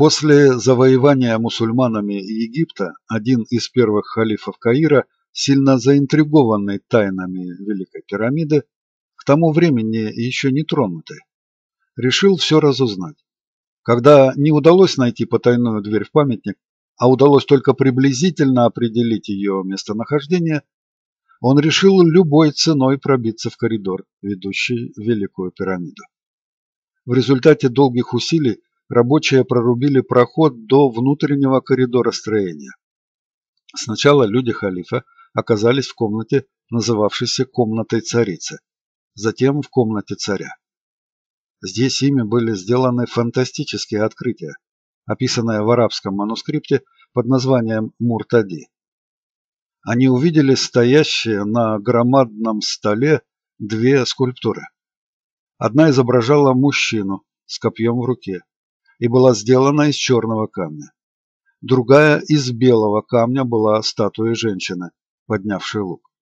После завоевания мусульманами Египта один из первых халифов Каира, сильно заинтригованный тайнами Великой пирамиды, к тому времени еще не тронутый, решил все разузнать. Когда не удалось найти потайную дверь в памятник, а удалось только приблизительно определить ее местонахождение, он решил любой ценой пробиться в коридор, ведущий в Великую пирамиду. В результате долгих усилий рабочие прорубили проход до внутреннего коридора строения. Сначала люди халифа оказались в комнате, называвшейся комнатой царицы, затем в комнате царя. Здесь ими были сделаны фантастические открытия, описанное в арабском манускрипте под названием «Муртади». Они увидели стоящие на громадном столе две скульптуры. Одна изображала мужчину с копьем в руке и была сделана из черного камня. Другая из белого камня была статуя женщины, поднявшей лук.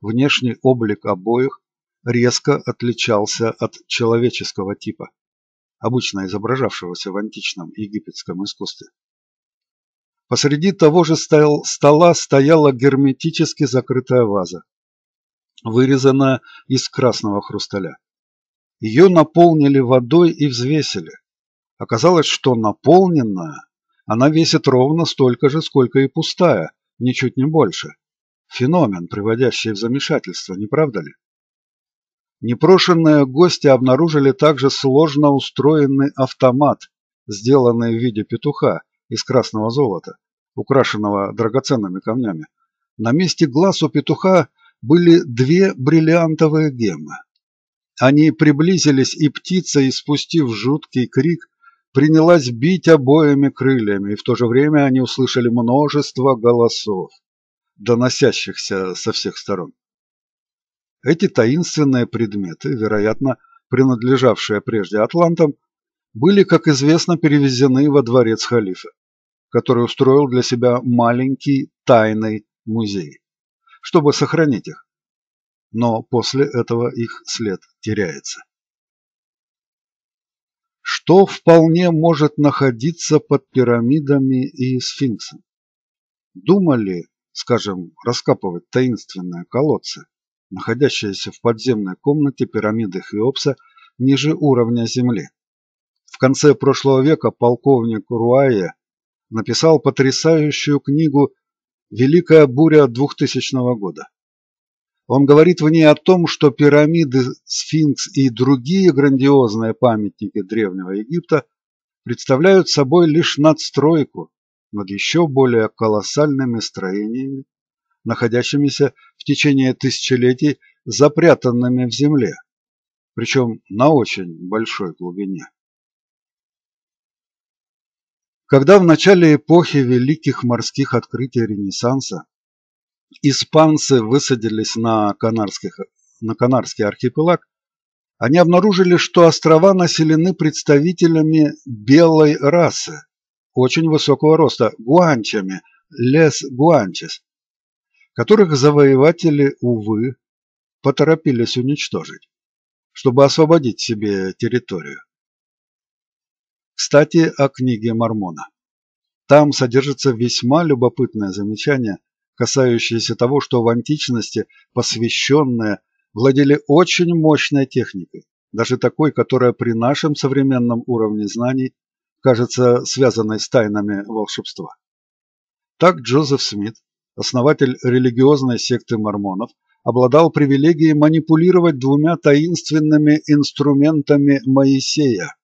Внешний облик обоих резко отличался от человеческого типа, обычно изображавшегося в античном египетском искусстве. Посреди того же стола стояла герметически закрытая ваза, вырезанная из красного хрусталя. Ее наполнили водой и взвесили. Оказалось, что наполненная, она весит ровно столько же, сколько и пустая, ничуть не больше. Феномен, приводящий в замешательство, не правда ли? Непрошенные гости обнаружили также сложно устроенный автомат, сделанный в виде петуха из красного золота, украшенного драгоценными камнями. На месте глаз у петуха были две бриллиантовые геммы. Они приблизились, и птица, испустив жуткий крик, принялась бить обоими крыльями, и в то же время они услышали множество голосов, доносящихся со всех сторон. Эти таинственные предметы, вероятно, принадлежавшие прежде атлантам, были, как известно, перевезены во дворец халифа, который устроил для себя маленький тайный музей, чтобы сохранить их. Но после этого их след теряется. Что вполне может находиться под пирамидами и сфинксом? Думали, скажем, раскапывать таинственные колодцы, находящаяся в подземной комнате пирамиды Хеопса ниже уровня земли. В конце прошлого века полковник Уруая написал потрясающую книгу «Великая буря 2000 года». Он говорит в ней о том, что пирамиды, сфинкс и другие грандиозные памятники Древнего Египта представляют собой лишь надстройку над еще более колоссальными строениями, находящимися в течение тысячелетий запрятанными в земле, причем на очень большой глубине. Когда в начале эпохи великих морских открытий Ренессанса испанцы высадились на Канарский архипелаг, они обнаружили, что острова населены представителями белой расы, очень высокого роста, гуанчами, лес гуанчес, которых завоеватели, увы, поторопились уничтожить, чтобы освободить себе территорию. Кстати, о книге Мормона. Там содержится весьма любопытное замечание, касающееся того, что в античности посвященные владели очень мощной техникой, даже такой, которая при нашем современном уровне знаний кажется связанной с тайнами волшебства. Так Джозеф Смит, основатель религиозной секты мормонов, обладал привилегией манипулировать двумя таинственными инструментами Моисея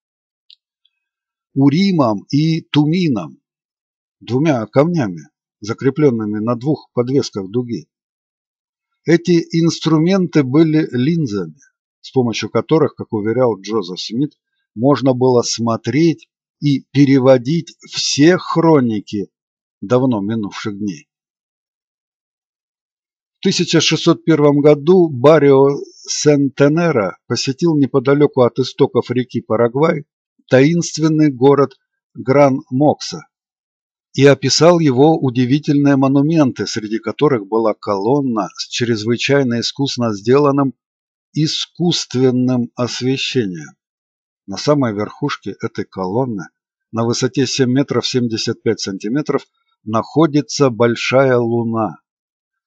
– Уримом и Тумином, двумя камнями, закрепленными на двух подвесках дуги. Эти инструменты были линзами, с помощью которых, как уверял Джозеф Смит, можно было смотреть и переводить все хроники давно минувших дней. В 1601 году Баррио Сен-Тенеро посетил неподалеку от истоков реки Парагвай таинственный город Гран-Мокса и описал его удивительные монументы, среди которых была колонна с чрезвычайно искусно сделанным искусственным освещением. На самой верхушке этой колонны на высоте 7 метров 75 сантиметров находится большая луна,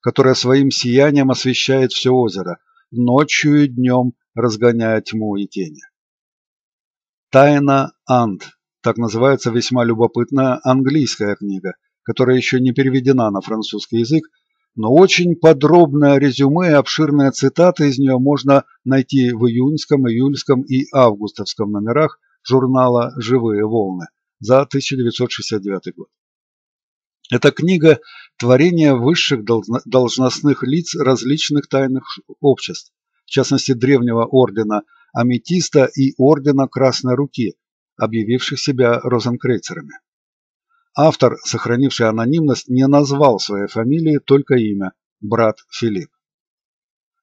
которая своим сиянием освещает все озеро, ночью и днем разгоняя тьму и тени. Тайна Анд, так называется весьма любопытная английская книга, которая еще не переведена на французский язык, но очень подробное резюме и обширные цитаты из нее можно найти в июньском, июльском и августовском номерах журнала «Живые волны» за 1969 год. Эта книга – творение высших должностных лиц различных тайных обществ, в частности древнего ордена Аметиста и ордена Красной Руки, объявивших себя розенкрейцерами. Автор, сохранивший анонимность, не назвал своей фамилии, только имя – брат Филипп.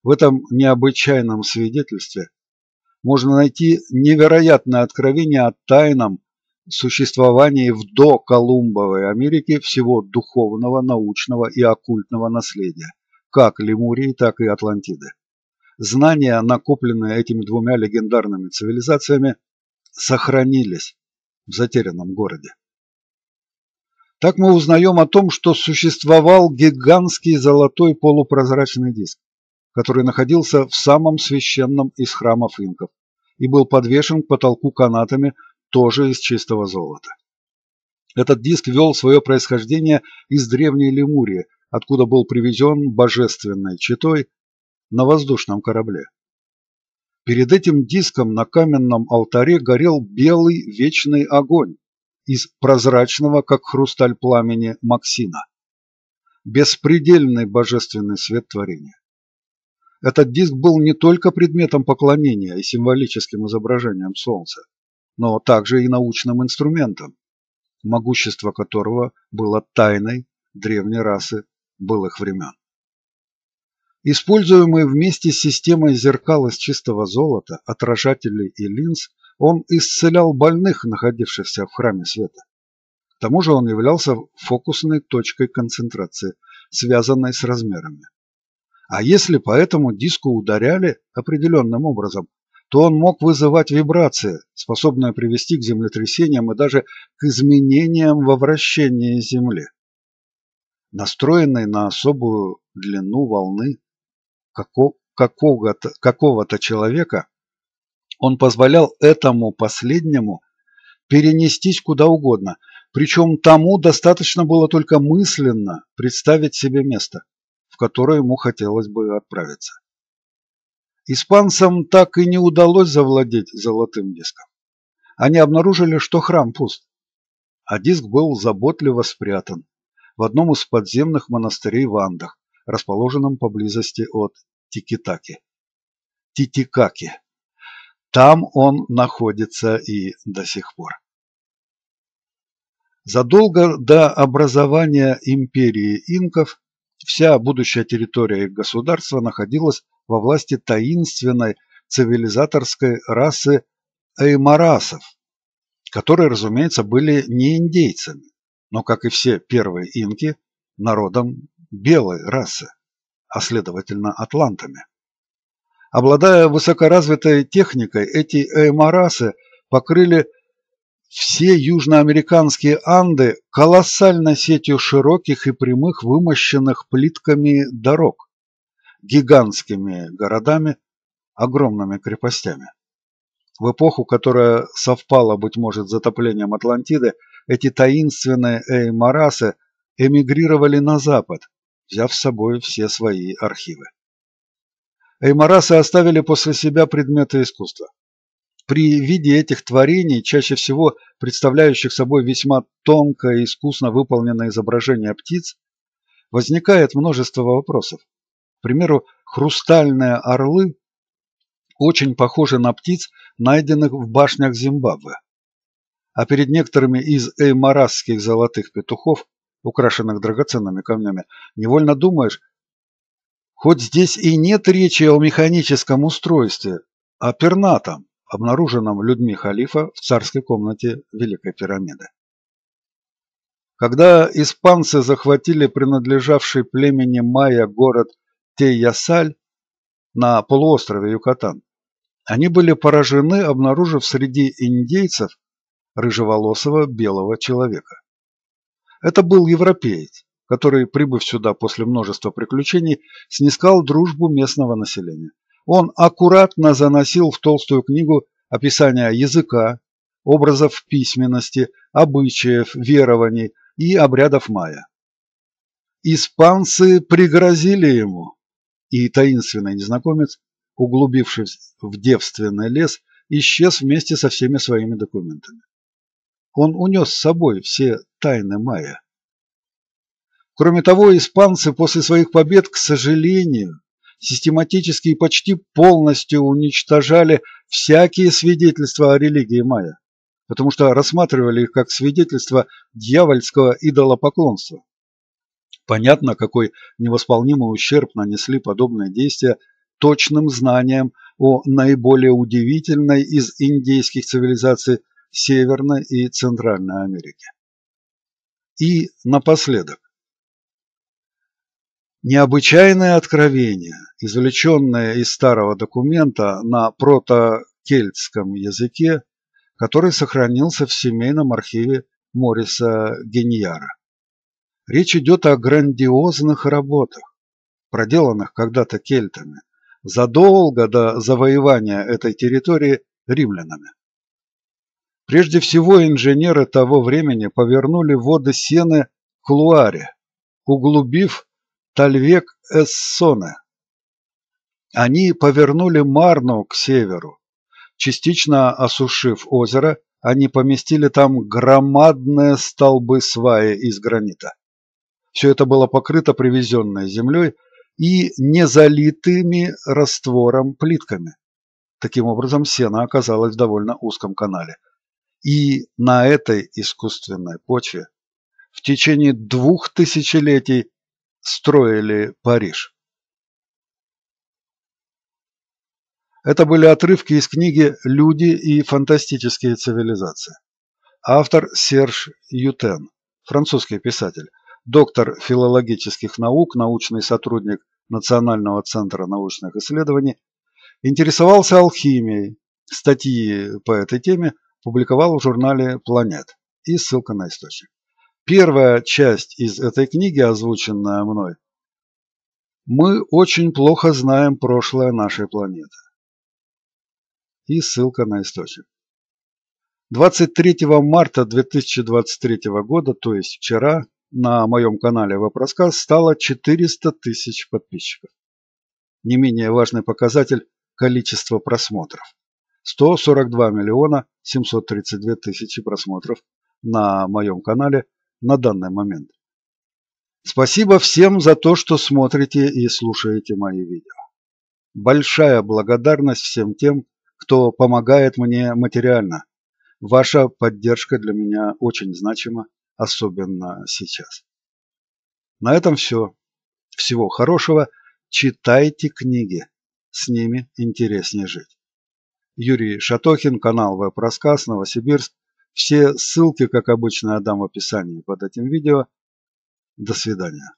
В этом необычайном свидетельстве можно найти невероятное откровение о тайном существовании в доколумбовой Америке всего духовного, научного и оккультного наследия, как Лемурии, так и Атлантиды. Знания, накопленные этими двумя легендарными цивилизациями, сохранились в затерянном городе. Так мы узнаем о том, что существовал гигантский золотой полупрозрачный диск, который находился в самом священном из храмов инков и был подвешен к потолку канатами, тоже из чистого золота. Этот диск вел свое происхождение из древней Лемурии, откуда был привезен божественной четой на воздушном корабле. Перед этим диском на каменном алтаре горел белый вечный огонь из прозрачного, как хрусталь пламени, Максина. Беспредельный божественный свет творения. Этот диск был не только предметом поклонения и символическим изображением Солнца, но также и научным инструментом, могущество которого было тайной древней расы былых времен. Используемый вместе с системой зеркал из чистого золота, отражателей и линз, он исцелял больных, находившихся в храме света. К тому же он являлся фокусной точкой концентрации, связанной с размерами. А если по этому диску ударяли определенным образом, то он мог вызывать вибрации, способные привести к землетрясениям и даже к изменениям во вращении Земли. Настроенный на особую длину волны какого-то человека, он позволял этому последнему перенестись куда угодно, причем тому достаточно было только мысленно представить себе место, в которое ему хотелось бы отправиться. Испанцам так и не удалось завладеть золотым диском. Они обнаружили, что храм пуст, а диск был заботливо спрятан в одном из подземных монастырей в Андах, расположенном поблизости от Титикаки. Там он находится и до сих пор. Задолго до образования империи инков вся будущая территория их государства находилась во власти таинственной цивилизаторской расы эймарасов, которые, разумеется, были не индейцами, но, как и все первые инки, народом белой расы, а следовательно атлантами. Обладая высокоразвитой техникой, эти эймарасы покрыли все южноамериканские Анды колоссальной сетью широких и прямых, вымощенных плитками дорог, гигантскими городами, огромными крепостями. В эпоху, которая совпала, быть может, с затоплением Атлантиды, эти таинственные эймарасы эмигрировали на запад, взяв с собой все свои архивы. Эймарасы оставили после себя предметы искусства. При виде этих творений, чаще всего представляющих собой весьма тонкое и искусно выполненное изображение птиц, возникает множество вопросов. К примеру, хрустальные орлы очень похожи на птиц, найденных в башнях Зимбабве. А перед некоторыми из эймарасских золотых петухов, украшенных драгоценными камнями, невольно думаешь, хоть здесь и нет речи о механическом устройстве, о пернатом, обнаруженном людьми халифа в царской комнате Великой пирамиды. Когда испанцы захватили принадлежавший племени майя город Теясаль на полуострове Юкатан, они были поражены, обнаружив среди индейцев рыжеволосого белого человека. Это был европеец, который, прибыв сюда после множества приключений, снискал дружбу местного населения. Он аккуратно заносил в толстую книгу описание языка, образов письменности, обычаев, верований и обрядов майя. Испанцы пригрозили ему, и таинственный незнакомец, углубившись в девственный лес, исчез вместе со всеми своими документами. Он унес с собой все тайны майя. Кроме того, испанцы после своих побед, к сожалению, систематически и почти полностью уничтожали всякие свидетельства о религии майя, потому что рассматривали их как свидетельство дьявольского идолопоклонства. Понятно, какой невосполнимый ущерб нанесли подобные действия точным знаниям о наиболее удивительной из индейских цивилизаций Северной и Центральной Америки. И напоследок. Необычайные откровения, извлеченные из старого документа на протокельтском языке, который сохранился в семейном архиве Мориса Геньяра. Речь идет о грандиозных работах, проделанных когда-то кельтами, задолго до завоевания этой территории римлянами. Прежде всего, инженеры того времени повернули воды Сены к Луаре, углубив Тальвек-Эссоне. Они повернули Марну к северу. Частично осушив озеро, они поместили там громадные столбы сваи из гранита. Все это было покрыто привезенной землей и незалитыми раствором плитками. Таким образом, сена оказалась в довольно узком канале. И на этой искусственной почве в течение 2000 летий строили Париж. Это были отрывки из книги «Люди и фантастические цивилизации». Автор Серж Ютен, французский писатель, доктор филологических наук, научный сотрудник Национального центра научных исследований, интересовался алхимией. Статьи по этой теме публиковал в журнале «Планета» и ссылка на источник. Первая часть из этой книги, озвученная мной. Мы очень плохо знаем прошлое нашей планеты. И ссылка на источник. 23 марта 2023 года, то есть вчера, на моем канале Веб Рассказ стало 400 тысяч подписчиков. Не менее важный показатель – количество просмотров. 142 миллиона 732 тысячи просмотров на моем канале на данный момент. Спасибо всем за то, что смотрите и слушаете мои видео. Большая благодарность всем тем, кто помогает мне материально. Ваша поддержка для меня очень значима, особенно сейчас. На этом все. Всего хорошего. Читайте книги. С ними интереснее жить. Юрий Шатохин, канал Веб Рассказ, Новосибирск. Все ссылки, как обычно, я дам в описании под этим видео. До свидания.